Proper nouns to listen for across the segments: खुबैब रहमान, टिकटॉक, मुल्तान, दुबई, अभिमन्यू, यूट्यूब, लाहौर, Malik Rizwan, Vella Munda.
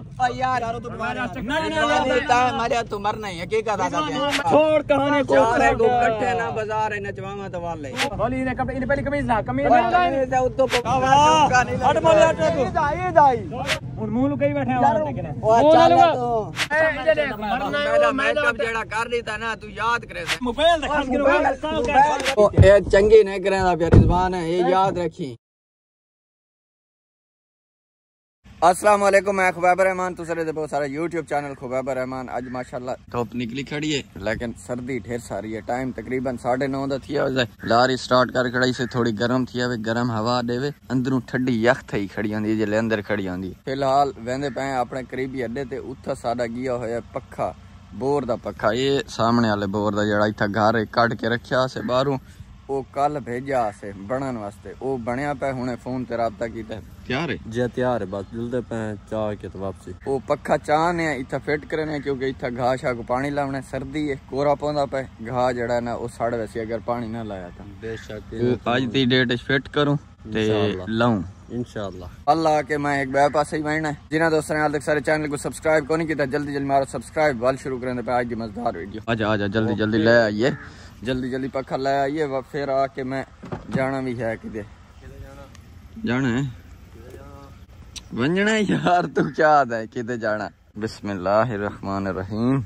यार तो मरना ही हकीकत छोड़ कहानी को इकट्ठे ना बाजार है ना चवामा तवाल ले बोली ने कपड़े इन पहली कमीज ना कमीज ना उत्तो हट बोल ये दाई और मूल कई बैठे और लेकिन ओ चलो मरना है मेकअप जेड़ा कर देता ना तू याद करे मोबाइल दिखा ओ ए चंगी नहीं करेदा प्यारी जुबान है ये याद रखी। अस्सलामु अलैकुम, मैं खुबैब रहमान तुसरे दे बहुत सारा यूट्यूब चैनल खुबैब रहमान। अज माशाल्लाह धूप निकली खड़ी है लेकिन सर्दी ढेर सारी है। टाइम तकरीबन 9:30 दा थिया है। लारी स्टार्ट कर खड़ी से थोड़ी गर्म थिया वे, गर्म हवा देवे अंदरों ठंडी यख थई खड़ी होंदी जेले अंदर खड़ी होंदी। फिलहाल वेंदे पे अपने करीबी अड्डे ते उत्थे साडा गया होया पक्खा बोर दा पक्खा। ये सामने वाले बोर दा जेड़ा इत्थे घर कट के रखया से बाहरों ओ कल भेजा से बनन वास्ते ओ बनया पे हुने फोन ते राबता कीता तैयार है जे तैयार है बस जल्दी पे चा के तो वापसी ओ पक्का चाने इथा फिट करने क्योंकि इथा घास को पानी लावने सर्दी है कोरा पौंदा पे घा जड़ा ना ओ साढ़े वैसे अगर पानी ना लाया था बेशक आज दी डेट फिट करूं ते लाऊं इंशाल्लाह। अल्लाह के मैं एक बे पास ही बैठना है। जिन्हें दोस्तों ने हाल तक सारे चैनल को सब्सक्राइब को नहीं किया जल्दी मारो सब्सक्राइब वाल शुरू करने पे आज की मजेदार वीडियो। आजा जल्दी ले आइए जल्दी पक्खा ले आइए व फिर आके मैं जाना भी है कि जाना है वंजना यार तू क्या है किधर जाना। बिस्मिल्लाहिर्रहमानिर्रहीम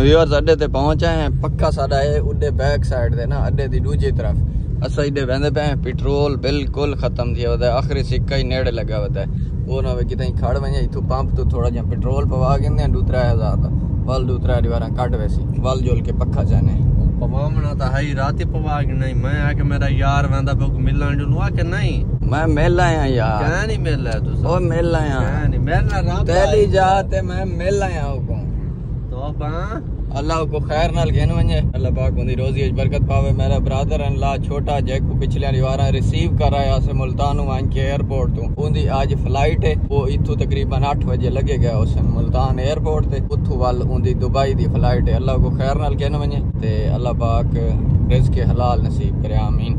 व्यूअर्स अड्डे ते पहुंचे हैं। पक्का साडा है उड्डे बैक साइड दे ना अड्डे दी दूजी तरफ असा इधे बहते पे पेट्रोल बिल्कुल खत्म थी है आखिरी सिक्का ही नेड़े लगा होता है वो ना कि खड़ वजे इतों पंप तो थोड़ा जहाँ पेट्रोल पवा के दूतरा आजाद वल दूतरा दीवारा कट वैसी वल जोल के पक्खा जाने पवाना तो है ही रात पवा के नहीं मैं आके मेरा यार वहदा पे मिलन जुलवा के नहीं मैं मिल आया यार क्या नहीं मिल है तू ओ मिल आया क्या नहीं मिलना रात पहली जा ते मैं मिल आया को तो बा अल्लाह को खैर नाल घेन वंजे अल्लाह पाक उंदी रोजी विच बरकत पावे। मेरा ब्रदर इन ला छोटा जेको पिछले वारा रिसीव कराया से मुल्तान वां के एयरपोर्ट तो उंदी आज फ्लाइट है वो इथों तकरीबन 8 बजे लगे गया उस मुल्तान एयरपोर्ट ते उथों वाल उंदी दुबई दी फ्लाइट है। अल्लाह को खैर नाल घेन वंजे ते अल्लाह पाक रिज़्क़ के हलाल नसीब करे आमीन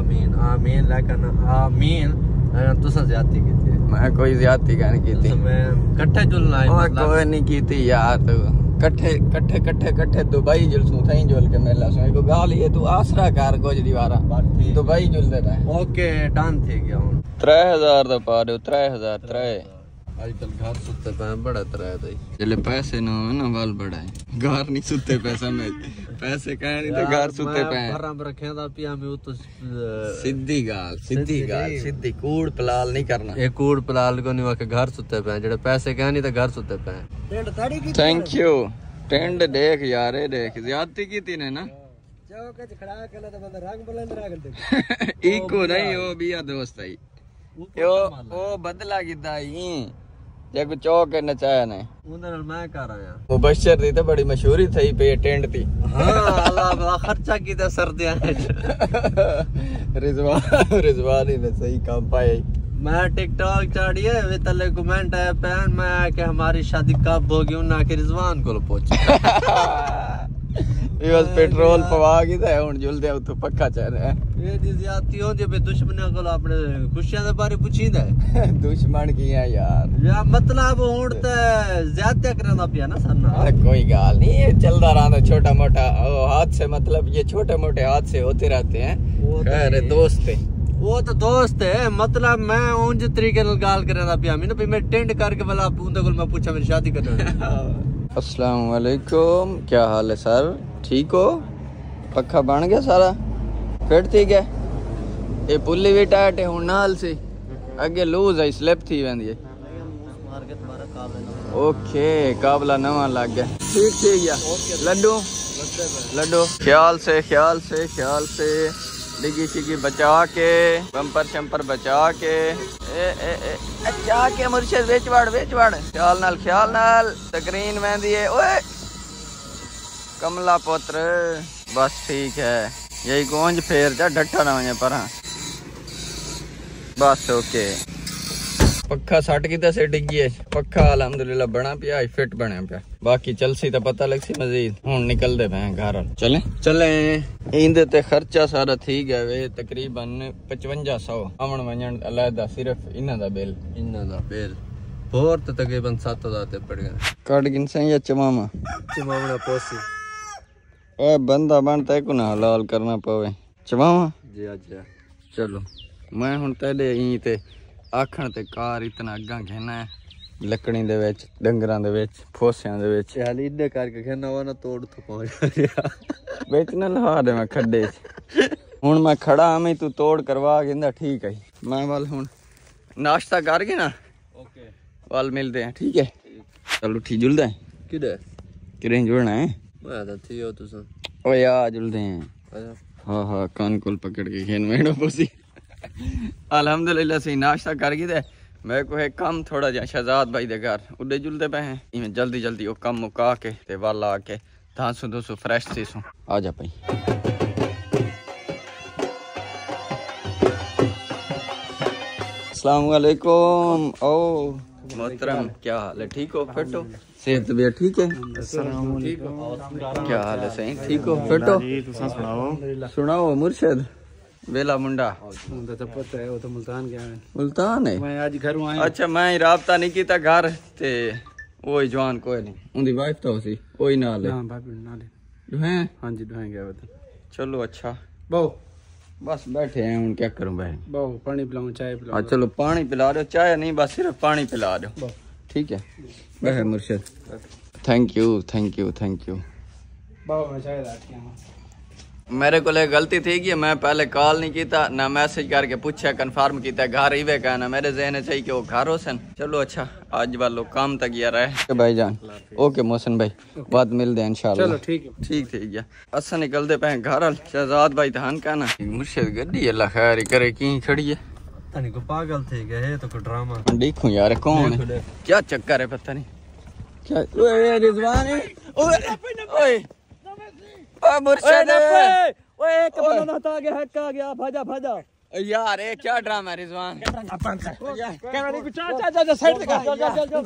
आमीन आमीन लेकिन आमीन तुसा ज्यादती कीती मैं कोई ज्यादती कान कीती मैं इकट्ठे जुलना है कोई नहीं कीती यार तू कट्ठे कट्ठे कट्ठे कट्ठे दुबई जुलसू थई जुल के मेला सो को गाल ये तू आसरा कार को जदीवारा दुबई जुल दे ओके डन थी गया हुन 3000 दा पा दे 3000 आजकल घर सुते पे बड़ा 3000 दई जेले पैसे ना हो ना वाल बड़ा है घर नहीं सुते पैसा में पैसे कह नहीं ते घर सुते पे बराम रखे दा पिया में ओ तो सीधी गाल सीधी कूड़ पलाल नहीं करना ए कूड़ पलाल को नहीं के घर सुते पे जेड़े पैसे कह नहीं ते घर सुते पे थैंक यू टेंड देख यार देख ज्यादती की तीने ना चौक खड़ा कला तो बंदा रंग बुलंद रख दे इको नहीं ओ बिया दोस्त है यो ओ बदला किदाई जे चौक के नचाया ने उंदे नाल मैं कर आया वो बशर दी तो बड़ी मशहूरी थई पे टेंड दी हां अल्लाह खर्चा कीता सरदियां रिजवान ने सही काम पाए। मैं टिकटॉक चाड़ी है वे तले कमेंट आया पैन मैं आके हमारी शादी कब होगी उन्हें आके रिजवान को पूछ बस पेट्रोल पवा गई था हुन जुलदे उतो पक्का चल रहा है ये दी ज्यादती हो जे पे दुश्मनों को अपने खुशियां दे बारे पूछींदा है दुश्मन की है यार या मतलब हुन ते ज्यादा करना पिया ना सन्ना कोई गाल नहीं ये चलदा रहंदा छोटा मोटा हाथ से मतलब ये छोटे मोटे हाथ से होते रहते हैं खैर दोस्त है वो तो दोस्त है मतलब मैं उन तरीके नाल गाल करदा पिया मैं मैं टेंड करके वाला उनदे कोल मैं पूछा मेरी शादी कर अस्सलाम वालेकुम क्या हाल है सर ठीक हो पक्खा बन गया सारा फिट थी गया ये पुल्ली भी टाइट है हुन नाल से आगे लूज है स्लिप थी वेंदी है ओके काबला नवा लग गया ठीक थी गया लड्डू ख्याल से डिगी शिगी बचा के बम्पर शंपर बचा के अच्छा के मुर्शद वेचवाड़ ख्याल नाल स्क्रीन वेंदी है ओए कमला पुत्र बस ठीक है यही गूंज फेर जा डट्ठा ना वने पर बस ओके पक्खा सट किता से डिगी है, पक्खा अलहमदुलिल्लाह बना पिया, फिट बने पिया। बाकी चलसी तो पता लगसी मजीद हूं निकलते पे घर। चले चले इंदे ते खर्चा सारा थी गया वे तकरीबन 5500 अमन वंजन अलहदा सिर्फ इन्हां दा बिल, इन्हां दा बिल और तो तकरीबन 7000 पड़ गए। काट गिन से या चमामा चमामा पोसी ए बंदा बनता को ना हलाल करना पवे चमामा जी अच्छा। चलो मैं हुन तेरे ई ते आखण ते कार इतना अगा खेना है लकड़ी दे विच, डंगरां दे विच, फोसियां दे विच, हाल इदे करके खेना वा ना तोड़ तो पहुंच बेच ना लहा दे मैं खड्डे हुन मैं खड़ा आमी तू तोड़ करवा गिंदा ठीक है। मैं वाल हुन नाश्ता करके ना ओके वाल मिलते हैं ठीक है। चलो ठीक जुलदा है किदे किरे जुलना है मैं तो थियो तुसा ओ यार जुलदे हैं हां हां कान कोल पकड़ के खेन मेड़ो पोसी अलहमदुलिल्लाह सही नाश्ता कर गई थे। मेरे को एक कम थोड़ा जा शहजाद भाई दे घर उड़े जुलते पे हैं इमें जल्दी जल्दी वो कम मुका के ते वाल आके धांसू दोसू फ्रेश सीसू आ जा भाई। अस्सलाम वालेकुम ओ मोहतरम क्या हाल है ठीक हो फिट हो सेहत भी ठीक है क्या हाल है सही ठीक हो फिट हो सुनाओ मुर्शिद वेला मुंडा तो पता है वो तो मुल्तान गया है। मुल्तान है मैं आज घर आया अच्छा मैं राबता नहीं किया घर ते वो ही जवान कोई नहीं उनकी वाइफ तो उसी कोई ना ले हां भाभी ना ले दुहे हां जी दुहे गया बता। चलो अच्छा बहु बस बैठे हैं उन क्या करूं भाई बहु पानी पिलाऊं चाय पिलाऊं हां चलो पानी पिला दो चाय नहीं बस सिर्फ पानी पिला दो ठीक है। वह मुर्शिद thank you thank you thank you बहु मैं चाय लाके आऊं। मेरे को गलती थी कि मैं पहले कॉल नहीं किया ना मैसेज करके पूछा कंफर्म किया घर ही वे कहना मेरे जहन चाहिए कि वो घर हो सन। चलो अच्छा आज वालों काम तक गया रहे भाई जान ओके मोहसिन भाई बात मिलते हैं इंशाल्लाह। चलो ठीक है ठीक ठीक है असा निकलते पे घर शहजाद भाई धान कहना मुर्शिद गड्डी अल्लाह खैर करे की खड़ी है पता नहीं को पागल थी गए तो को ड्रामा देखो यार कौन है क्या चक्कर है पता नहीं क्या ओए रिजवान ओए ओए आ गया हक आ गया भाजा भाजा यार ये क्या ड्रामा है रिजवान कैमरा देखो चाचा चाचा साइड पे कर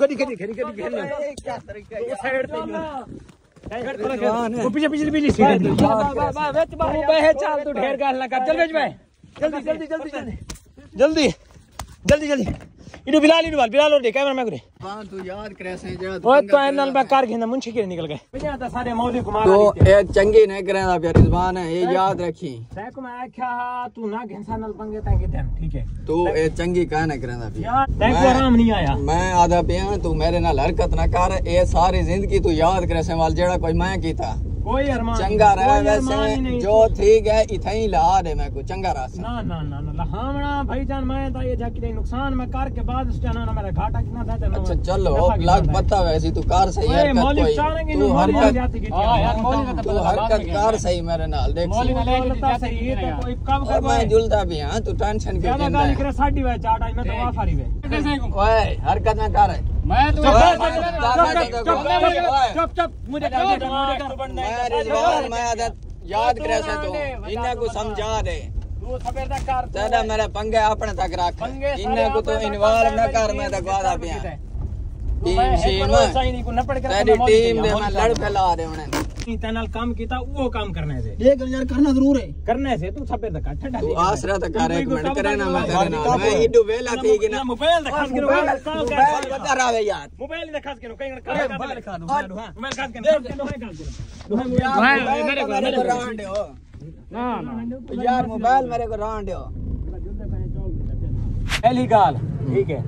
गड्डी गड्डी गड्डी गड्डी क्या तरीका है साइड पे रिजवान वो पीछे पीछे पीछे साइड वाह वाह वेच बाबू बहे चल तू ढेर गाल ना कर चल वेच भाई जल्दी जल्दी जल्दी जल्दी जल्दी जल्दी इडू बिलाल बिलाल और दे कैमरा में करे हां तू याद कैसे जा ओ तो एनल में कार घेना मुंशी के निकल गए भैया तो सारे मौली कुमार तो ये चंगे नहीं करेला प्यार रिजवान है ये याद रखी सह को मैं आखा तू ना घेसा नल पंगे ताकि टाइम ठीक है तो ये चंगी का ना करेला यार मैं आराम नहीं आया मैं आधा पिया तू मेरे नाल हरकत ना कर ए सारी जिंदगी तू याद कैसे वाल जेड़ा कोई मैं कीता कोई अरमान चंगा रहा वैसे जो ठीक है इथे ही ला दे मैं को चंगा रास्ता ना ना ना ना लहावना भाईजान मैं तो ये जाके दे नुकसान मैं कार के बाद उस जाना ना मेरा घाटा कितना था तेरे अच्छा चलो लग पता वैसी तू कार सही है मौलिक चाहेंगे नु मौलिक जाती की हां यार मौलिक तो हरकत कार सही मेरे नाल देख मौलिक लगता सही ये तो कोई काम कर मैं झुलता भी हां तू टेंशन क्यों लेता है मेरा साडी वे चाट आज मैं तो वाफारी वे कैसे को ओए हरकत ना कर मैं तो चुप चुप मुझे याद कैसे तो इन्हें को समझा दे दादा मेरा पंगे अपने तक रख इन्हें को तो इन्वॉल्व ना कर मैं तक वादा पिया टीम शीम तेरी टीम दे मैं लड़ फैला दे उन्हें इतना काम किया वो काम करने से ये यार करना जरूर है करने से तू छपे तक ठंडा तू आसरा तक कर एक मिनट करे ना मत करना मैं इडू वेला थी कि ना मोबाइल दिखा के मोबाइल बता रहा है यार मोबाइल दिखा के कहीं कर दिखा दो मैं काट के मेरे को रांड हो ना ना यार मोबाइल मेरे को रांड हो पहली गाल ठीक है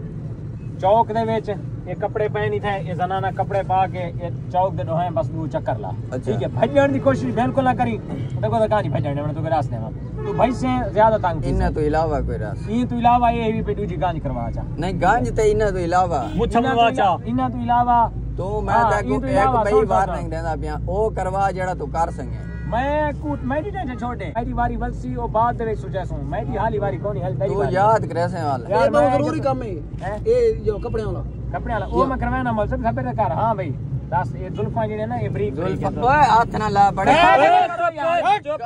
चौक दे विच ये कपड़े पहनी थे ये जनाना कपड़े पा के ये चौक दे दोहे बस तू चक्कर ला ठीक है भजन दी कोशिश बिल्कुल ना करी देखो तो कहां भजन है तो रास्ते में तू भाई से ज्यादा तंग इना तो इलावा कोई रास्ता ई तो इलावा ये भी बेटू जी गांज करवा जा नहीं गांज ते इना तो इलावा मुछ करवा जा इना तो इलावा तो मैं ताको एक भाई बार नहीं देना पिया ओ करवा जेड़ा तू कर संगे मैं कूट मेरी टेंशन छोड़ दे मेरी वारी बलसी ओ बाद रे सुजेसू मेरी हाली वारी कोनी हाल तेरी तो याद करसे वाला यार बहुत जरूरी काम है ए जो कपड़े वाला ओ मैं करवाना मल सब सब कर हां भाई 10 ये जुल्फा जेड़े ना एवरी जुल्फा हाथ ना ला बड़ा चुप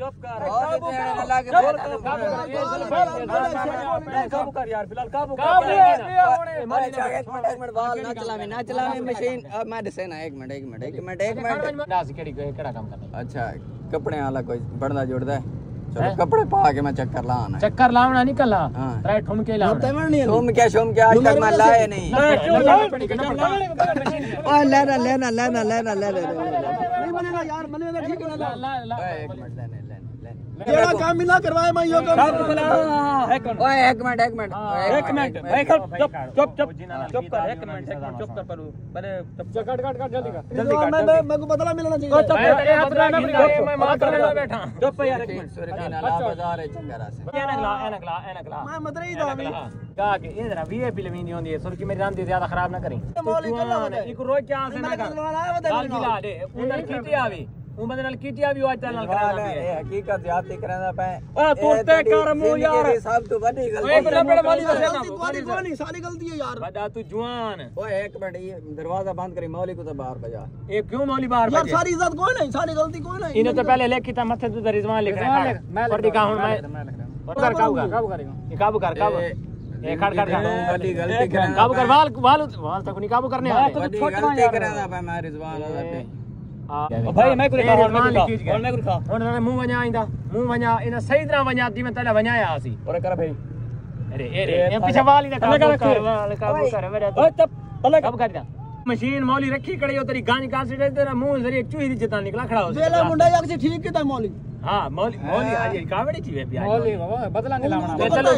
चुप कर और तेरे लागे काबू कर यार फिलहाल काबू कर मारी जाके एक मिनट बाल ना चलावे मशीन मैं दसे ना एक मिनट 10 केड़ा काम करना अच्छा कपड़े वाला कोई बड़दा जोड़दा है चलो कपड़े पा के मैं चक्कर लावना नहीं कला ट्राई ठुमके लावना ठुमके शमके आज तक मैं लाए नहीं ओ लेना नहीं बनेगा यार बनेगा ठीक है ला एक मिनट लेने जेड़ा काम मिला करवाए मैं यो काम ओए एक मिनट चुप कर एक मिनट चुप कर पर कट जल्दी कर मैं को बदला मिलना चाहिए मैं मां करने बैठा चुप यार एक मिनट सुर के नाला बाजार है चंगारा से एनकला मैं मदरे ही दामी का के इधर वीआईपी लवीनी होंदी है सुर की मेरी राम दी ज्यादा खराब ना करी एक रोज क्या से ना लाल किला दे उधर कीती आवे उमद नाल कीटिया भी आज नाल करांदा पे ए हकीकत ज्यादती करांदा पे ओ तुरते कर मु यार सब तो बड़ी गलती ओए पेड़ वाली वसे ना कोनी सारी गलती है यार बड़ा तू जवान ओए एक मिनट ये दरवाजा बंद करी मौली को तो बाहर भेजा ए क्यों मौली बाहर भेजा यार सारी इज्जत कोई नहीं सारी गलती कोई नहीं इने तो पहले लिख कीता मथे तो रिजवान लिख रहा और दिखा हुन मैं कर काबू करेगा ये काबू ए खड़ बड़ी गलती कर काबू कर वाल तक नहीं काबू करने आ तो छोटा गलती करांदा पे मैं रिजवान वाला पे भाई मैं कुछ खा और मैं मुंह वणा इन सही तरह वणा दी मैं तले वणाया आसी और कर भाई अरे ए पीछे वाली ना काबू कर मेरा ओ तब पलक काबू कर मशीन मौली रखी कड़ी ओ तेरी गांज का से तेरा मुंह जरी चूही दी जितना निकला खड़ा हो वेला मुंडा जग से ठीक किता मौली हां मौली आज कावड़ी की वे यार मौली बाबा बदला नहीं लावना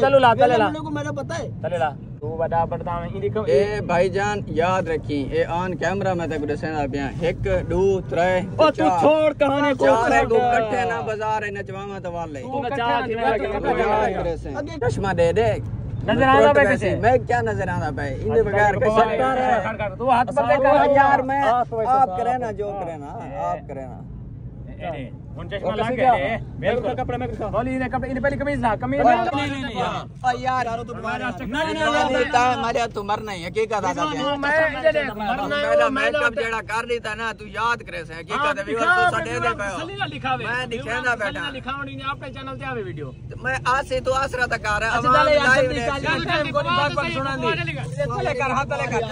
चलो ला मुंडे को मेरा पता है चले ला तू बड़ा पड़ता है देखो ए भाईजान याद रखी ए ऑन कैमरा में तक दसना पिया 1 2 3 ओ तू छोड़ कहानी को इकट्ठे ना बाजार है नचवावा तो वाले तू नचा आगे चश्मा दे दे नजर आना पे कैसे मैं क्या नजर आना पे इनके बगैर कैसे तू हाथ पर देखा यार मैं आप करे ना जो करे ना आप करे ना उन चश्मा लग गए मेरे कपड़े में बोली रे कपड़े इन पहली कमीज नहीं ओ यार यार तो नहीं ता मारिया तू मरना ही हकीकत आ गया मैं कब जेड़ा कर ली था ना तू याद करे से हकीकत भी तू सडे दे पे मैं दिखाना बैठा लिखावणी ने अपने चैनल पे आवे वीडियो मैं आज से तो आसरा तक आ रहा आवाज लाइव नहीं कोई बात पर सुना नहीं चले कर हाथ ले कर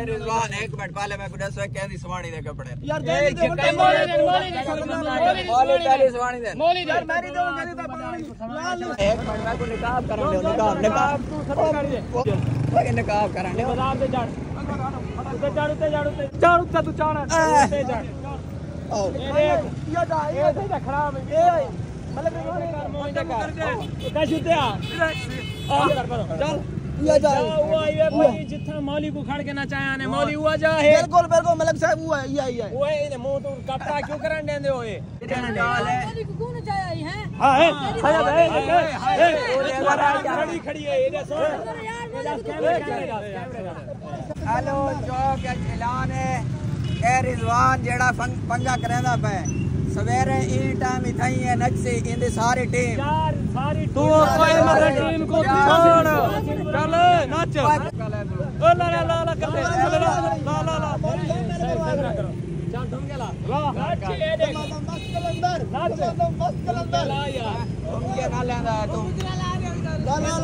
ए रिजवान एक मिनट पहले मैं को 10 कहंदी सवाणी दे कपड़े यार दे दे मौली तारीस वाणी दे मौली यार मेरी तो मेरी तो पानी लाल एक मिनट मैं को निकाब करन दे निकाब तू खत्म कर दे ओए निकाब करन दे बाजार पे जाड़ जाड़ उते तू जाड़ उते जाड़ ओ ये जा खराब है ए मतलब कर कर का छुते आ चल ये जा हुआ ये भाई जितना मौली को खड़ के ना चाया ने मौली हुआ जा है बिल्कुल मलक साहब हुआ ये ओए इने मुंह तो कपड़ा क्यों करन देंदे होए इतना डाल है मौली को कौन जाया है हां हां खड़ी खड़ी है ये सो हेलो जो क्या ऐलान है ए रिजवान जेड़ा पंगा करदा पे सवेरे ई टाइम इथई है नक्सी इंदे सारी टीम यार सारी टीम तू कोई मेरे टीम को छोड़ चल नाच ओ ला ला ला कर दे ला चल ढूंढ के ला नाच ये देख मस्त कलंदर ला यार ये ना लेंदा तू ला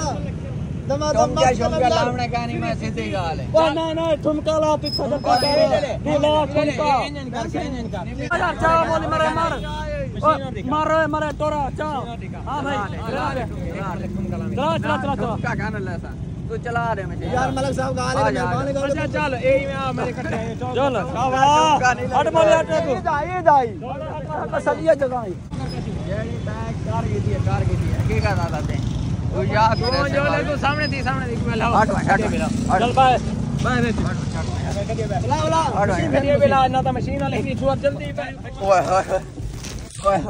दम क्या झुमका लावणे कहानी में सीधी गाल है ओ ना झुमका ला तू सदर का तू ला झुमका इंजन का चा बोल मार मारे तोरा जाओ हां भाई चला का गाना ले सा तू चला रे मुझे यार मलक साहब गाना अच्छा चल ए में आ मेरे इकट्ठे चल वाह हट मारे हट तू ये जाई असलिया जगह है जेडी बैग कार की थी हकीकत आ जाते तू याद रे जो ले तू सामने थी मैं लाओ हट चल बाय लाओ बेला ना तो मशीन वाली नहीं छुआ जल्दी ओए हाय ओए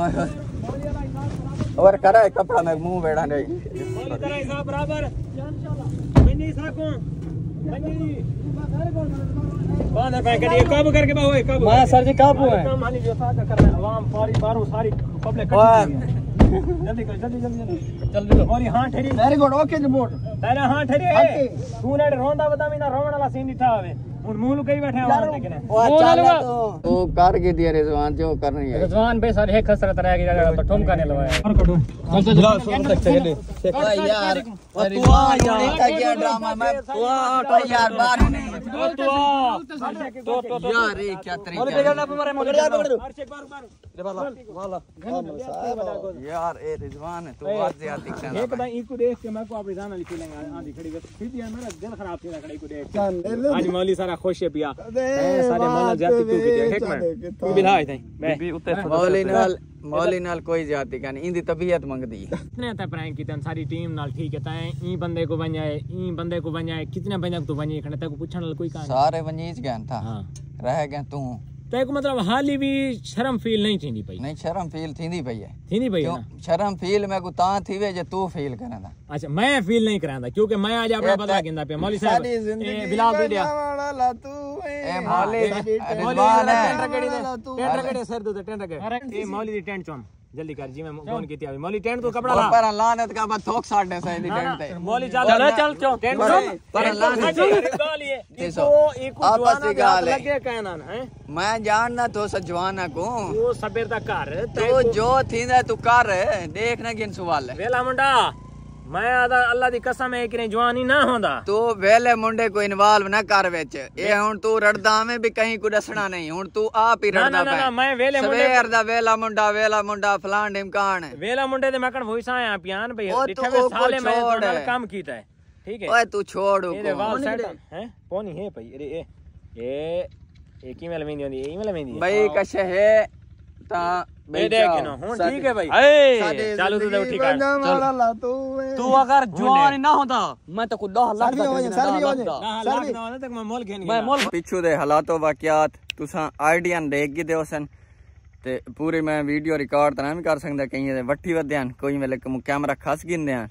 और करा है कपड़ा में मुंह बेड़ा नहीं बोल करा है साहब बराबर मिनी साको मिनी बांध पे करिए काबू करके बाओ काबू मैं सर जी काबू है काम मानी जो साथ कर रहे हैं आवाम सारी बारो सारी पब्लिक कट जल्दी चल दे मोरी हां ठेरी वेरी गुड ओके रिपोर्ट तेरा हां ठेरी तू ने रोंदा बता मैं ना रोवण वाला सीन दिखा आवे और मुंह लुकाई बैठे हैं और लेकिन वो चला तो कार के दिया रिजवान जो कर रही है रिजवान भाई सारे खसरत रह गई जगह पर ठुम करने लगाया और कटो कौन सा गिलास हो सकता है भाई यार और तू यार का क्या ड्रामा मैं तो यार बाहर नहीं तो यार ये क्या तरीका है और पे मारे मगर यार पकड़ हर एक बार मारो वाला वाला यार ए रिजवान तू आज ज्यादा दिख रहा है एक भाई इनको देख के मैं को आप रिजवान लिख लेंगे आधी खड़ी बस फिर यार मेरा दिल खराब हो रहा है इनको देख आज मौली सारा खुश है पिया सारे मौला जाति तू भी देख मैं तू बिला आई नहीं भी उते मौली नाल कोई जाति का नहीं इंदी तबीयत मंगदी इतने ता प्रैंक की तन सारी टीम नाल ठीक है ता ई बंदे को बन्याए ई बंदे को बन्याए कितने बन्या तू बन्या खने तक पूछन कोई का सारे बन्नीज गन था हां रह गए तू तेको मतलब हाली भी शर्म फील नहीं थींदी पई नहीं शर्म फील थींदी पई है थींदी पई ना शर्म फील मैं को ता थीवे जे तू फील करंदा अच्छा मैं फील नहीं करांदा क्योंकि मैं आज अपना बता गिंदा पे मौली साहब ए बिलाल दे दिया वाला तू ए मौली रिजवान है टेंट रगड़े सर दे टेंट रगड़े अरे ए मौली दी टेंट चोम जल्दी कर जी मैं फोन की थी अभी मौली टेंट तो कपड़ा ला पर लानत का बा थोक साडने से दी टेंट ते मौली चल चल क्यों टेंट पर लानत निकाल ये इसको एक जवाना गाल लगे कहना है मैं जानना तो स जवाना को वो सबेर दा घर तो जो थींदा तू कर देखना किन सवाल है वेला मुंडा मैं आदा अल्लाह दी कसम है कि नहीं जवानी ना होंदा तो वेले मुंडे को इन्वॉल्व ना कर विच ए हुन तू रड़दा में भी कहीं को दसना नहीं हुन तू आप ही रड़दा ना, ना, ना, मैं वेले मुंडे सवेर दा वेला मुंडा फलान इमकान वेला मुंडे ते मैं कण वॉइस आया पियान भाई दिखे साले मैं थोड़ा काम कीता है ठीक है ओए तू छोड़ है पोनी है भाई अरे ए ए एक ईमेल में नहीं होंदी ईमेल में नहीं भाई कश है ता बे देख ना हुन ठीक है भाई ए चालू तो ठीक है तू अगर जवान ना होता मैं तो को 10 लाख का ना होता तक मैं मोल घेन मैं मोल पीछू दे हालातों वाकयात तुसा आईडिया देख के देसन ते पूरी मैं वीडियो रिकॉर्ड तना भी कर सकदा कहीं वट्ठी वध्यान कोई मेले कैमरा खस गिनयान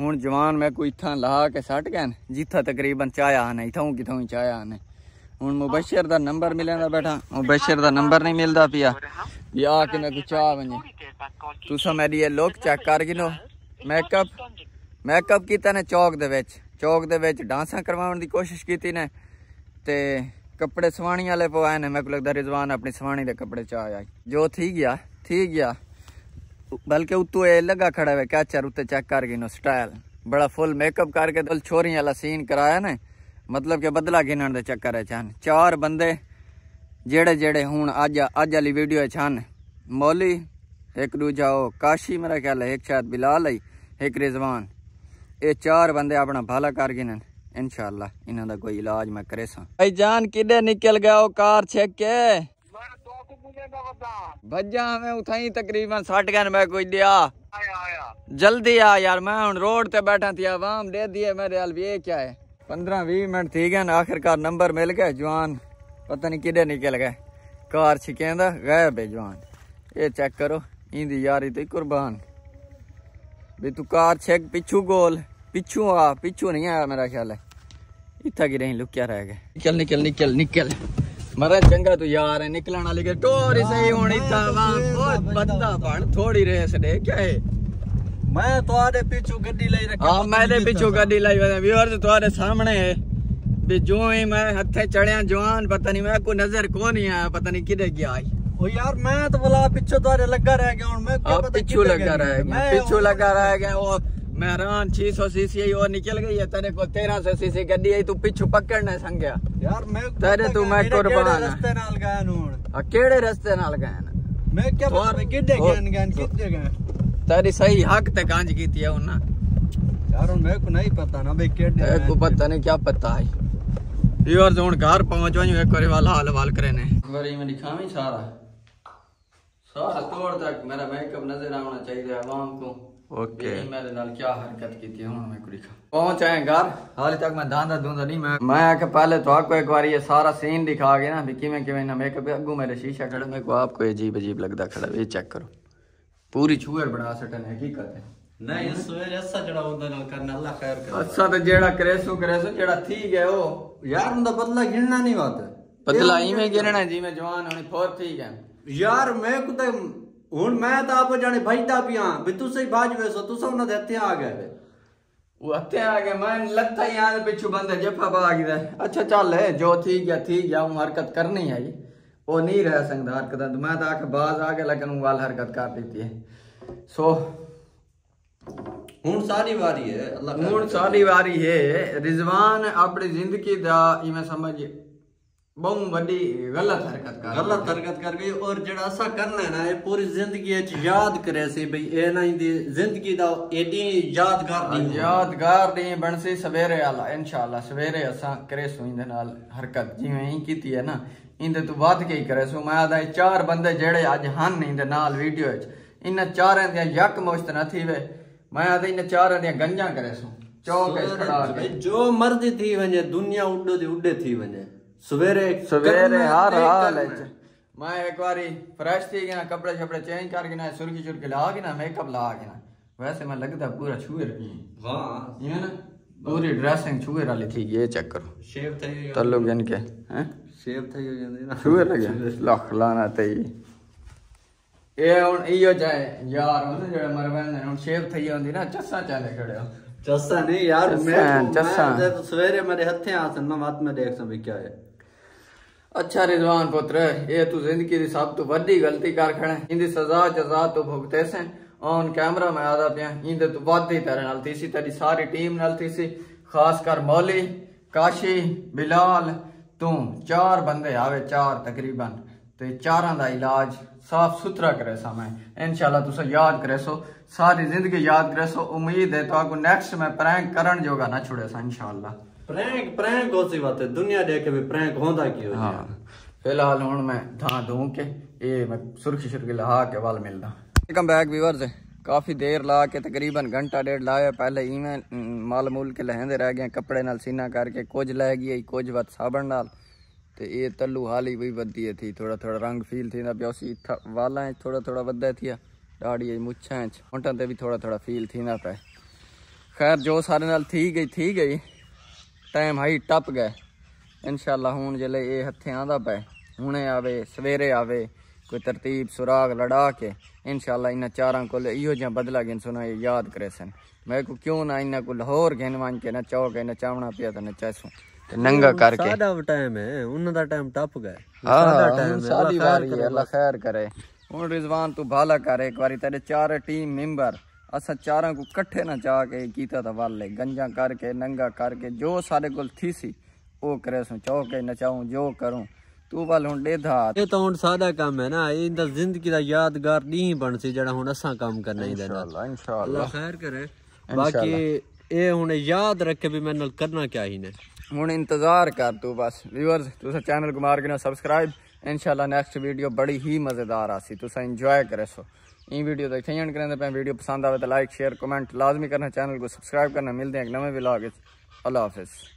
हुन जवान मैं कोई इथा ला के सट गन जिथा तकरीबन चाया नहीं थों किथों चाया ने हुन मुबशर दा नंबर मिलदा बैठा मुबशर दा नंबर नहीं मिलदा पिया या कि मैं कुछ आ वने तुसा मेरी ये लुक चेक कर गिनो मेकअप कीता ने चौक दे विच डांसा करवाउन दी कोशिश कीती ने ते कपड़े सवाणी वाले पवाए ने मैं को लगदा रिजवान अपनी सवाणी दे कपड़े च आया जो थी गया बल्कि उतो ए लगा खड़ा है कैचर उते चेक कर गिनो स्टाइल बड़ा फुल मेकअप करके दल छोरी वाला सीन कराया ने मतलब के बदला गिनन दे चक्कर है छान चार बंदे जेड़े हूँ अज वाली वीडियो है छान मौली एक दूजा ओ काशी मेरा ख्याल है एक शायद बिलाल आई एक रिजवान ये चार बंदे अपना भला कर गिनन इंशाल्लाह इन्हां दा कोई इलाज मैं करे सा भाई जान किदे निकल गया ओ कार छेक के भज्जा मैं उठाई तकरीबन 60 गन मैं कोई दिया आया जल्दी आ यार मैं हूँ रोड ते बैठा थी आवाम दे दिए मेरे हाल भी क्या है 15-20 मिनट ठीक है आखिरकार नंबर मिल गया जवान पता नहीं किधर निकल गए कार छिकेंदा गायब है जवान ये चेक करो इंदी यारी तो कुर्बान भी तू कार छेक पिछू गोल पिछू नहीं आया मेरा ख्याल है इतना कि नहीं लुकिया रह गए निकल मरा चंगा तू यार है निकलने वाली टोरी सही होनी था थोड़ी रेस दे क्या है मैं तोरे पीछू गड्डी लाई रखी हां मैंने पीछू गड्डी लाई है व्यूअर्स तोरे सामने है भी जो ही मैं हथे चढ़या जवान पता नहीं मैं को नजर को नहीं आया पता नहीं किधर गया आई ओ यार मैं तो भला पीछू तोरे लगा रह गया और मैं क्या पता पीछू लगा रहा है मैं पीछू लगा रहा है वो मेहरान 600 सीसी और निकल गई है तेरे को 1300 सीसी गड्डी आई तू पीछू पकड़ने संगया यार मैं तेरे तू मैं कुर्बान रास्ते नाल गया नूण केड़े रास्ते नाल गया मैं क्या पता किधर गया किधर गया तेरी सही हक ते गांज की थी उन्ना यार मेरे को नहीं पता ना भाई केडे को पता नहीं क्या पता है यार जोन घर पहुंच वही एक बार वाला हाल करे ने एक बार मैं दिखावी सारा तोड़ तक मेरा मेकअप नजर आना चाहिए आवाम को ओके मेरे नाल क्या हरकत की थी उन्होंने को दिखा पहुंच आए घर हाल तक मैं दांदा दूंदा नहीं मैं आके पहले तो आपको एक बार ये सारा सीन दिखा के ना भी किवें ना मेकअप अगू मेरे शीशा खड़ा मेरे को आपको अजीब लगता खड़ा ये चेक करो पूरी छुअर बना सटन है की कहते नहीं सवेर ऐसा जड़ा उंदा ना करना अल्लाह खैर करे अच्छा तो जेड़ा करेसो जेड़ा ठीक है ओ यार उंदा बदला गिनना नहीं बात बदला ई में गिनना जी मैं जवान होनी फोर ठीक है यार मैं कुते हुन मैं ता आप जाने भईदा पिया भी तू सही बाज वेसो तू सब ना देते आ गए आगे मैं लगता है यहाँ पिछू बंद है जफा पा गया। अच्छा चल जो थी गया हूँ हरकत करनी है वो नहीं रह सकता हरकत तो मैं तो आके बाज आके लगन वाल हरकत कर देती है। सो हूँ सारी वारी है हूँ सारी वारी है रिजवान अपनी जिंदगी का इवें समझ बहुत बड़ी गलत हरकत कर गई और जड़ा असा करना है ना ये पूरी जिंदगी याद करे सी भाई ए ना इंदी जिंदगी दा एडी यादगार दी बनसी सवेरे आला इंशाल्लाह सवेरे असा करे सो इंदे नाल हरकत जिवें ही कीती है ना इंदे तो वध के ही करे सो मैं आदा चार बंदे जेड़े अज हन इंदे नाल वीडियो च इन्हां चारां दी यक मुश्त ना थीवे मैं आदा इन्हां चारां दी गंजा करे सो चौक खड़ा जो मर्जी थी वने दुनिया उड्डो दी उड्डे थी वने सवेरे हर हाल है। मैं एक बार फ्रेश थी गया कपड़े शपड़े चेंज करके ना सुर्खी चुर्खी ला के ना मेकअप ला के ना वैसे मैं लगता पूरा छुए ना पूरी ड्रेसिंग छुए वाली थी ये चेक करो शेव थई तल्लो गन के हैं शेव थई हो जांदी ना छुए लगे लख लाना ते ए हुन इयो जाए यार हुन जेड़ा मरवाने हुन शेव थई होंदी ना चस्सा चले खड़े चस्सा नहीं यार मैं चस्सा सवेरे मेरे हथे आसन मैं मत में देख सभी क्या है। अच्छा रिजवान पुत्र ये तू जिंदगी दी सब तो वड्डी गलती कर खड़े इंदी सजा जजा तो भुगते सन ऑन कैमरा मैं आदा पिया इंदे तो वादी तेरे नाल थीसी तेरी सारी टीम नाल थीसी खास कर मौली काशी बिलाल तू चार बंदे आवे चार तकरीबन ते चारां दा इलाज साफ सुथरा करे सा मैं इंशाल्लाह तुसा याद करे सो सारी जिंदगी याद करे सो उम्मीद है तो आगू नेक्स्ट मैं प्रैंक करन जोगा ना छोड़े सा इंशाल्लाह प्रैंक कोसी बात है दुनिया देखे भी प्रैंक होंदा की हो हां फिलहाल हुन मैं था दूं के ए मैं सुर्खी सुर्खी लहा के वाल मिलदा। वेलकम बैक व्यूअर्स काफ़ी देर ला के तकरीबन घंटा डेढ़ लाया पहले इवें माल मूल के लहंदे रह गए कपड़े नाल सीना करके कुछ लह गई कुछ बात साबण नाल ते ये तल्लू हाली भी वधी थी थोड़ा थोड़ा रंग फील थी प्योसी वाला थोड़ा थोड़ा वधे थी दाढ़ी मुछा होंठा ते भी थोड़ा थोड़ा फील थी पे खैर जो सारे नाल थी गई टाइम हाई टप गए इंशाल्लाह हूँ जिले ये हथे आंदा पे हुणे आवे सवेरे आवे कोई तरतीब सुराग लड़ा के इंशाल्लाह इन्हां चारां कोल इहो जिहा बदला गिन सुना याद करे सन मैं को क्यों ना इन्हां को लाहौर गिन वन के ना चौक ना चावना पिया तो नचैसू ते नंगा करके साडा टाइम है उन्हां दा टाइम टप गए साडा टाइम साडी वारी अल्लाह खैर करे। हुण रिजवान तू भाला कर एक बारी तेरे चार टीम मेंबर असा चारा को कट्ठे ना चाह के कीता था वाले गंजा करके नंगा करके जो सारे कोल थी सी वो करे सो चौके नचाऊं जो करूं तू वाल हुन डेधा ये तो हुन सादा काम है ना इंदा जिंदगी दा यादगार दी बन सी जड़ा हुन असा काम करना ही देना इंशाल्लाह खैर करे बाकी ए हुन याद रखे भी मैनल करना क्या ही ने हुन इंतजार कर तू बस। व्यूअर्स तुसा चैनल को मार के ना सब्सक्राइब इंशाल्लाह नेक्स्ट वीडियो बड़ी ही मजेदार आसी तुसा एंजॉय करे सो ई वीडियो तक इं करें पे वीडियो पसंद आवे तो लाइक शेयर कमेंट लाजमी करना चैनल को सब्सक्राइब करना मिलते हैं एक नवे व्लॉग। अल्लाह हाफिज़।